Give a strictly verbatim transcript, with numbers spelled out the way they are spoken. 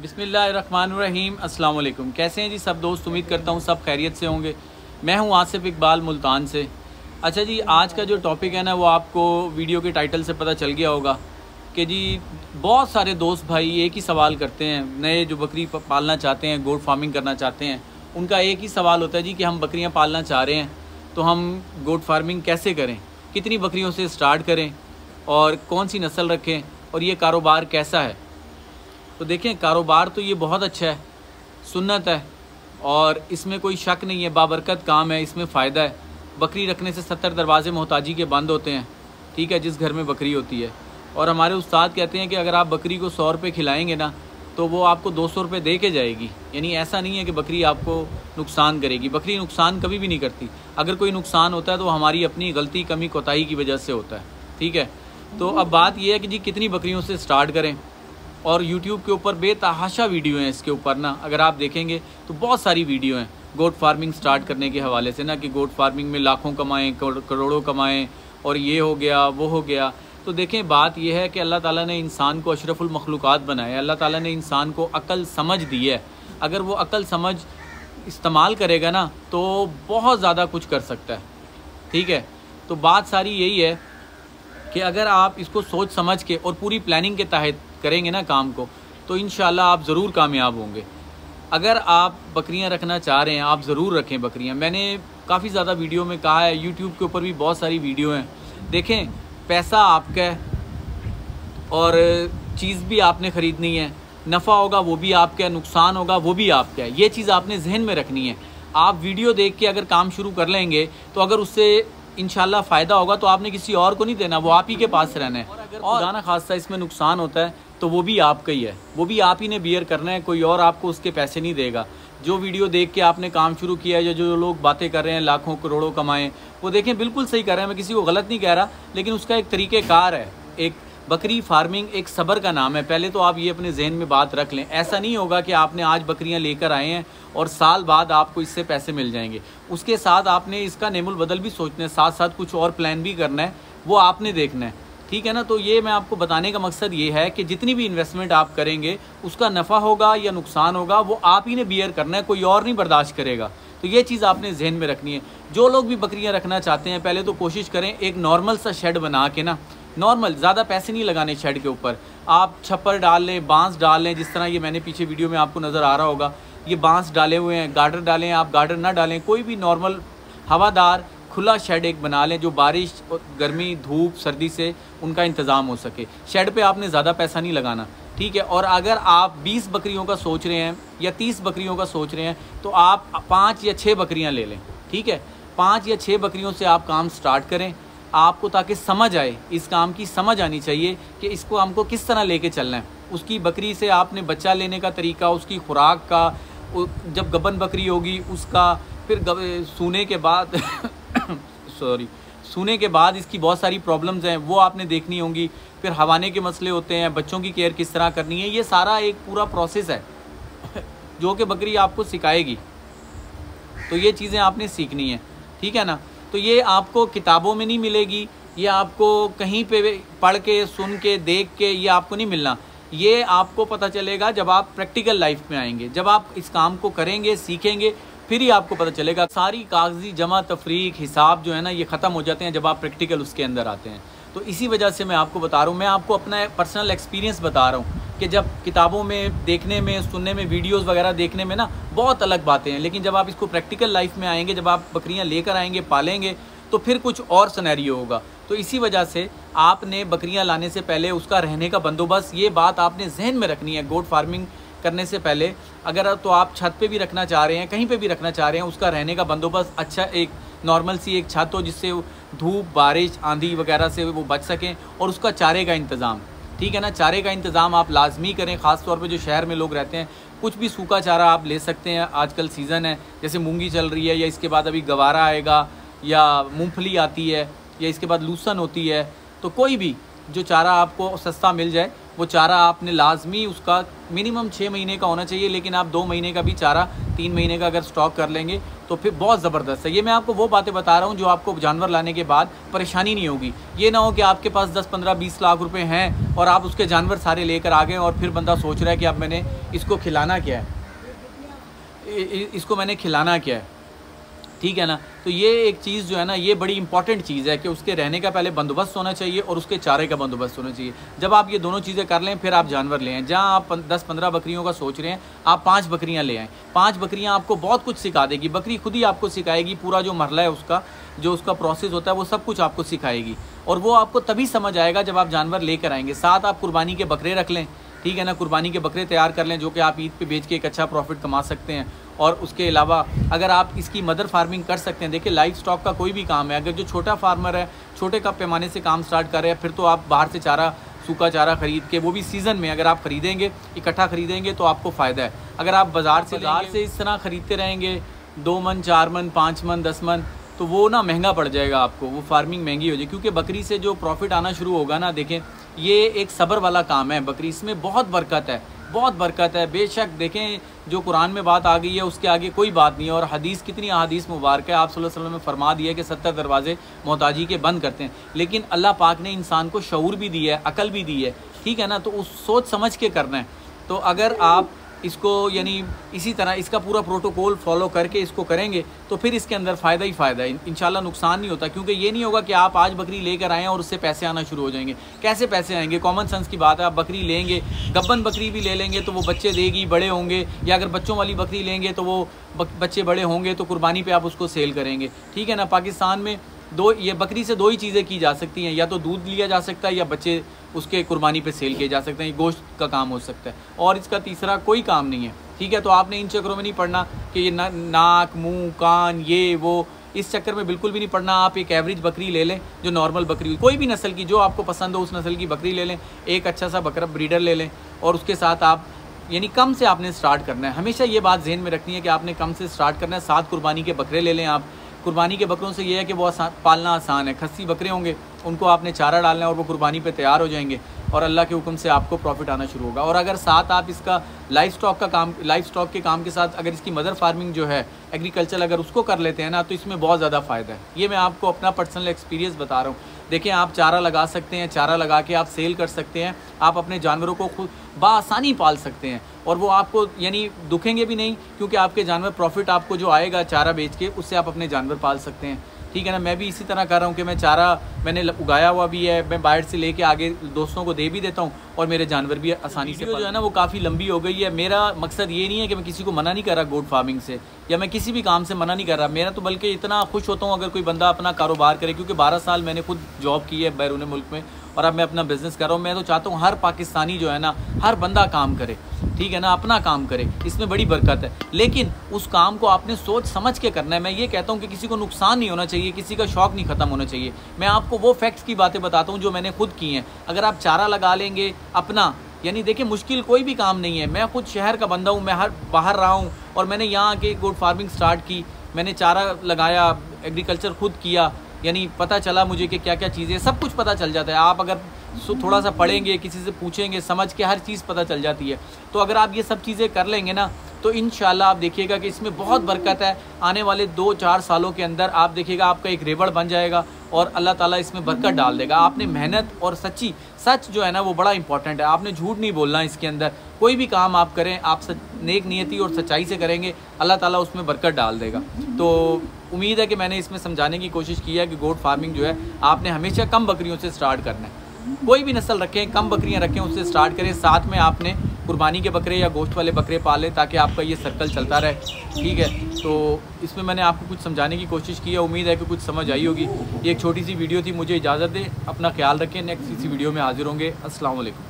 बिस्मिल्लाहिर्रहमानिर्रहीम। अस्सलाम वालेकुम। कैसे हैं जी सब दोस्त? उम्मीद करता हूँ सब खैरियत से होंगे। मैं हूँ आसिफ इकबाल मुल्तान से। अच्छा जी, आज का जो टॉपिक है ना, वो आपको वीडियो के टाइटल से पता चल गया होगा कि जी बहुत सारे दोस्त भाई एक ही सवाल करते हैं। नए जो बकरी पालना चाहते हैं, गोट फार्मिंग करना चाहते हैं, उनका एक ही सवाल होता है जी कि हम बकरियाँ पालना चाह रहे हैं तो हम गोट फार्मिंग कैसे करें, कितनी बकरियों से स्टार्ट करें और कौन सी नस्ल रखें और ये कारोबार कैसा है। तो देखें, कारोबार तो ये बहुत अच्छा है, सुन्नत है और इसमें कोई शक नहीं है, बाबरकत काम है, इसमें फ़ायदा है। बकरी रखने से सत्तर दरवाजे मोहताजी के बंद होते हैं, ठीक है, जिस घर में बकरी होती है। और हमारे उस्ताद कहते हैं कि अगर आप बकरी को सौ रुपये खिलाएंगे ना तो वो आपको दो सौ रुपये दे के जाएगी। यानी ऐसा नहीं है कि बकरी आपको नुकसान करेगी, बकरी नुकसान कभी भी नहीं करती। अगर कोई नुकसान होता है तो हमारी अपनी गलती, कमी, कोताही की वजह से होता है, ठीक है। तो अब बात यह है कि जी कितनी बकरियों से स्टार्ट करें। और YouTube के ऊपर बेतहाशा वीडियो हैं इसके ऊपर ना, अगर आप देखेंगे तो बहुत सारी वीडियो हैं गोट फार्मिंग स्टार्ट करने के हवाले से ना, कि गोट फार्मिंग में लाखों कमाएं, करोड़ों कमाएं और ये हो गया वो हो गया। तो देखें, बात यह है कि अल्लाह ताला ने इंसान को अशरफुल मखलूक़ात बनाया, अल्लाह ताला ने इंसान को अकल समझ दी है। अगर वो अकल समझ इस्तेमाल करेगा ना तो बहुत ज़्यादा कुछ कर सकता है, ठीक है। तो बात सारी यही है कि अगर आप इसको सोच समझ के और पूरी प्लानिंग के तहत करेंगे ना काम को, तो इंशाल्लाह आप ज़रूर कामयाब होंगे। अगर आप बकरियां रखना चाह रहे हैं, आप ज़रूर रखें बकरियां। मैंने काफ़ी ज़्यादा वीडियो में कहा है, यूट्यूब के ऊपर भी बहुत सारी वीडियो हैं। देखें, पैसा आपका है और चीज़ भी आपने ख़रीदनी है, नफ़ा होगा वो भी आपका है, नुकसान होगा वो भी आपका है। ये चीज़ आपने जहन में रखनी है। आप वीडियो देख के अगर काम शुरू कर लेंगे तो अगर उससे इंशाल्लाह फ़ायदा होगा तो आपने किसी और को नहीं देना, वो आप ही के पास रहना है। और अगर खुदा ना खास्ता इसमें नुकसान होता है तो वो भी आपका ही है, वो भी आप ही ने बियर करना है, कोई और आपको उसके पैसे नहीं देगा। जो वीडियो देख के आपने काम शुरू किया है, या जो लोग बातें कर रहे हैं लाखों करोड़ों कमाएं, वो देखें बिल्कुल सही कर रहे हैं, मैं किसी को गलत नहीं कह रहा, लेकिन उसका एक तरीक़ेकार है। एक बकरी फार्मिंग एक सब्र का नाम है। पहले तो आप ये अपने जहन में बात रख लें। ऐसा नहीं होगा कि आपने आज बकरियां लेकर आए हैं और साल बाद आपको इससे पैसे मिल जाएंगे। उसके साथ आपने इसका नेमुल बदल भी सोचना है, साथ साथ कुछ और प्लान भी करना है, वो आपने देखना है, ठीक है ना। तो ये मैं आपको बताने का मकसद ये है कि जितनी भी इन्वेस्टमेंट आप करेंगे उसका नफ़ा होगा या नुकसान होगा वो आप ही ने बियर करना है, कोई और नहीं बर्दाश्त करेगा। तो ये चीज़ आपने जहन में रखनी है। जो लोग भी बकरियाँ रखना चाहते हैं, पहले तो कोशिश करें एक नॉर्मल सा शेड बना के ना, नॉर्मल, ज़्यादा पैसे नहीं लगाने शेड के ऊपर। आप छप्पर डाल लें, बांस डाल लें, जिस तरह ये मैंने पीछे वीडियो में आपको नज़र आ रहा होगा, ये बांस डाले हुए हैं। गार्डर डालें, आप गार्डर ना डालें, कोई भी नॉर्मल हवादार खुला शेड एक बना लें जो बारिश, गर्मी, धूप, सर्दी से उनका इंतज़ाम हो सके। शेड पे आपने ज़्यादा पैसा नहीं लगाना, ठीक है। और अगर आप बीस बकरियों का सोच रहे हैं या तीस बकरियों का सोच रहे हैं तो आप पाँच या छः बकरियाँ ले लें, ठीक है। पाँच या छः बकरियों से आप काम स्टार्ट करें आपको, ताकि समझ आए, इस काम की समझ आनी चाहिए कि इसको हमको किस तरह लेके चलना है। उसकी बकरी से आपने बच्चा लेने का तरीका, उसकी खुराक का, जब गबन बकरी होगी उसका, फिर सूने के बाद सॉरी सूने के बाद इसकी बहुत सारी प्रॉब्लम्स हैं वो आपने देखनी होंगी। फिर हवाने के मसले होते हैं, बच्चों की केयर किस तरह करनी है, ये सारा एक पूरा प्रोसेस है जो कि बकरी आपको सिखाएगी। तो ये चीज़ें आपने सीखनी है, ठीक है ना। तो ये आपको किताबों में नहीं मिलेगी, ये आपको कहीं पे पढ़ के, सुन के, देख के ये आपको नहीं मिलना। ये आपको पता चलेगा जब आप प्रैक्टिकल लाइफ में आएंगे, जब आप इस काम को करेंगे, सीखेंगे, फिर ही आपको पता चलेगा। सारी कागजी जमा, तफरीक, हिसाब जो है ना, ये ख़त्म हो जाते हैं जब आप प्रैक्टिकल उसके अंदर आते हैं। तो इसी वजह से मैं आपको बता रहा हूँ, मैं आपको अपना पर्सनल एक्सपीरियंस बता रहा हूँ कि जब किताबों में देखने में, सुनने में, वीडियोस वगैरह देखने में ना बहुत अलग बातें हैं, लेकिन जब आप इसको प्रैक्टिकल लाइफ में आएंगे, जब आप बकरियां लेकर आएंगे, पालेंगे, तो फिर कुछ और सिनेरियो होगा। तो इसी वजह से आपने बकरियां लाने से पहले उसका रहने का बंदोबस्त, ये बात आपने जहन में रखनी है। गोट फार्मिंग करने से पहले अगर तो आप छत पर भी रखना चाह रहे हैं, कहीं पर भी रखना चाह रहे हैं, उसका रहने का बंदोबस्त अच्छा, एक नॉर्मल सी एक छत हो जिससे धूप, बारिश, आंधी वगैरह से वो बच सकें। और उसका चारे का इंतज़ाम, ठीक है ना, चारे का इंतज़ाम आप लाजमी करें। ख़ास तौर पे जो शहर में लोग रहते हैं, कुछ भी सूखा चारा आप ले सकते हैं, आजकल सीज़न है, जैसे मूंगी चल रही है, या इसके बाद अभी गवारा आएगा, या मूंगफली आती है, या इसके बाद लूसन होती है। तो कोई भी जो चारा आपको सस्ता मिल जाए वो चारा आपने लाजमी उसका मिनिमम छः महीने का होना चाहिए, लेकिन आप दो महीने का भी चारा, तीन महीने का अगर स्टॉक कर लेंगे तो फिर बहुत ज़बरदस्त है। ये मैं आपको वो बातें बता रहा हूँ जो आपको जानवर लाने के बाद परेशानी नहीं होगी। ये ना हो कि आपके पास दस पंद्रह बीस लाख रुपए हैं और आप उसके जानवर सारे लेकर आ गए और फिर बंदा सोच रहा है कि अब मैंने इसको खिलाना क्या है, इसको मैंने खिलाना क्या है, ठीक है ना। तो ये एक चीज़ जो है ना, ये बड़ी इंपॉर्टेंट चीज़ है कि उसके रहने का पहले बंदोबस्त होना चाहिए और उसके चारे का बंदोबस्त होना चाहिए। जब आप ये दोनों चीज़ें कर लें फिर आप जानवर ले आएँ। जहाँ आप दस पंद्रह बकरियों का सोच रहे हैं, आप पांच बकरियां ले आएँ। पांच बकरियां आपको बहुत कुछ सिखा देगी, बकरी खुद ही आपको सिखाएगी, पूरा जो मरला है उसका, जो उसका प्रोसेस होता है वो सब कुछ आपको सिखाएगी। और वो आपको तभी समझ आएगा जब आप जानवर लेकर आएंगे। साथ आप कुर्बानी के बकरे रख लें, ठीक है ना, कुर्बानी के बकरे तैयार कर लें जो कि आप ईद पे बेच के एक अच्छा प्रॉफिट कमा सकते हैं। और उसके अलावा अगर आप इसकी मदर फार्मिंग कर सकते हैं, देखिए लाइफ स्टॉक का कोई भी काम है, अगर जो छोटा फार्मर है, छोटे का पैमाने से काम स्टार्ट कर रहे हैं, फिर तो आप बाहर से चारा, सूखा चारा खरीद के, वो भी सीज़न में अगर आप खरीदेंगे, इकट्ठा खरीदेंगे तो आपको फ़ायदा है। अगर आप बाज़ार से बाज़ार से इस तरह ख़रीदते रहेंगे, दो मन, चार मन, पाँच मन, दस मन, तो वो ना महंगा पड़ जाएगा आपको, वो फार्मिंग महंगी हो जाएगी। क्योंकि बकरी से जो प्रॉफिट आना शुरू होगा ना, देखें ये एक सब्र वाला काम है बकरी, इसमें बहुत बरकत है, बहुत बरकत है। बेशक देखें जो कुरान में बात आ गई है उसके आगे कोई बात नहीं है। और हदीस, कितनी हदीस मुबारक है, आप सल्लल्लाहु अलैहि वसल्लम ने फरमा दिया है कि सत्तर दरवाजे मोहताजी के बंद करते हैं। लेकिन अल्लाह पाक ने इंसान को शऊर भी दिया है, अकल भी दी है, ठीक है ना, तो उस सोच समझ के करना है। तो अगर आप इसको यानी इसी तरह इसका पूरा प्रोटोकॉल फॉलो करके इसको करेंगे तो फिर इसके अंदर फ़ायदा ही फ़ायदा है, इंशाल्लाह नुकसान नहीं होता। क्योंकि ये नहीं होगा कि आप आज बकरी लेकर आएँ और उससे पैसे आना शुरू हो जाएंगे। कैसे पैसे आएंगे, कॉमन सेंस की बात है। आप बकरी लेंगे, गब्बन बकरी भी ले लेंगे तो वो बच्चे देगी, बड़े होंगे, या अगर बच्चों वाली बकरी लेंगे तो वो बच्चे बड़े होंगे तो कुर्बानी पर आप उसको सेल करेंगे, ठीक है ना। पाकिस्तान में दो, ये बकरी से दो ही चीज़ें की जा सकती हैं, या तो दूध लिया जा सकता है या बच्चे उसके कुर्बानी पे सेल किए जा सकते हैं, गोश्त का काम हो सकता है, और इसका तीसरा कोई काम नहीं है, ठीक है। तो आपने इन चक्करों में नहीं पड़ना कि ये ना, नाक, मुंह, कान, ये वो, इस चक्कर में बिल्कुल भी नहीं पड़ना। आप एक एवरेज बकरी ले लें, जो नॉर्मल बकरी, कोई भी नस्ल की जो आपको पसंद हो उस नस्ल की बकरी ले लें, एक अच्छा सा बकरा ब्रीडर ले लें, और उसके साथ आप यानी कम से आपने स्टार्ट करना है। हमेशा ये बात जहन में रखनी है कि आपने कम से स्टार्ट करना है। साथ कुर्बानी के बकरे ले लें आप, कुर्बानी के बकरों से ये है कि वो आसान, पालना आसान है, खस्सी बकरे होंगे, उनको आपने चारा डालना है और वो कुर्बानी पे तैयार हो जाएंगे और अल्लाह के हुक्म से आपको प्रॉफिट आना शुरू होगा। और अगर साथ आप इसका लाइफ स्टॉक का काम, लाइफ स्टॉक के काम के साथ अगर इसकी मदर फार्मिंग जो है, एग्रीकल्चर, अगर उसको कर लेते हैं ना, तो इसमें बहुत ज़्यादा फ़ायदा है। ये मैं आपको अपना पर्सनल एक्सपीरियंस बता रहा हूँ। देखिए आप चारा लगा सकते हैं, चारा लगा के आप सेल कर सकते हैं, आप अपने जानवरों को खुद बआसानी पाल सकते हैं और वो आपको यानी दुखेंगे भी नहीं, क्योंकि आपके जानवर, प्रॉफिट आपको जो आएगा चारा बेच के, उससे आप अपने जानवर पाल सकते हैं, ठीक है ना। मैं भी इसी तरह कर रहा हूँ कि मैं चारा, मैंने उगाया हुआ भी है, मैं बाहर से लेके आगे दोस्तों को दे भी देता हूँ और मेरे जानवर भी आसानी से, जो है ना, वो काफ़ी लंबी हो गई है। मेरा मकसद ये नहीं है कि मैं किसी को मना नहीं कर रहा गोट फार्मिंग से, या मैं किसी भी काम से मना नहीं कर रहा। मेरा तो बल्कि इतना खुश होता हूँ अगर कोई बंदा अपना कारोबार करे, क्योंकि बारह साल मैंने खुद जॉब की है बैरून मुल्क में और अब मैं अपना बिज़नेस कर रहा हूँ। मैं तो चाहता हूँ हर पाकिस्तानी जो है ना, हर बंदा काम करे, ठीक है ना, अपना काम करे, इसमें बड़ी बरकत है। लेकिन उस काम को आपने सोच समझ के करना है। मैं ये कहता हूँ कि किसी को नुकसान नहीं होना चाहिए, किसी का शौक़ नहीं ख़त्म होना चाहिए। मैं आपको वो फैक्ट्स की बातें बताता हूँ जो मैंने खुद की हैं। अगर आप चारा लगा लेंगे अपना, यानी देखिए मुश्किल कोई भी काम नहीं है। मैं खुद शहर का बंदा हूँ, मैं हर बाहर रहा हूँ और मैंने यहाँ आके गोट फार्मिंग स्टार्ट की, मैंने चारा लगाया, एग्रीकल्चर खुद किया, यानी पता चला मुझे कि क्या क्या चीज़ें, सब कुछ पता चल जाता है। आप अगर थोड़ा सा पढ़ेंगे, किसी से पूछेंगे, समझ के हर चीज़ पता चल जाती है। तो अगर आप ये सब चीज़ें कर लेंगे ना, तो इंशाल्लाह आप देखिएगा कि इसमें बहुत बरकत है। आने वाले दो चार सालों के अंदर आप देखिएगा आपका एक रेवड़ बन जाएगा और अल्लाह ताला इसमें बरकत डाल देगा। आपने मेहनत और सच्ची सच जो है ना, वो बड़ा इंपॉर्टेंट है। आपने झूठ नहीं बोलना इसके अंदर। कोई भी काम आप करें, आप सच, नेक नियति और सच्चाई से करेंगे, अल्लाह ताला उसमें बरकत डाल देगा। तो उम्मीद है कि मैंने इसमें समझाने की कोशिश की है कि गोट फार्मिंग जो है, आपने हमेशा कम बकरियों से स्टार्ट करना है। कोई भी नस्ल रखें, कम बकरियां रखें, उससे स्टार्ट करें। साथ में आपने कुर्बानी के बकरे या गोश्त वाले बकरे पालें, ताकि आपका ये सर्कल चलता रहे, ठीक है। तो इसमें मैंने आपको कुछ समझाने की कोशिश की है, उम्मीद है कि कुछ समझ आई होगी। ये एक छोटी सी वीडियो थी, मुझे इजाज़त दें, अपना ख्याल रखें। नेक्स्ट इसी वीडियो में हाजिर होंगे। अस्सलाम वालेकुम।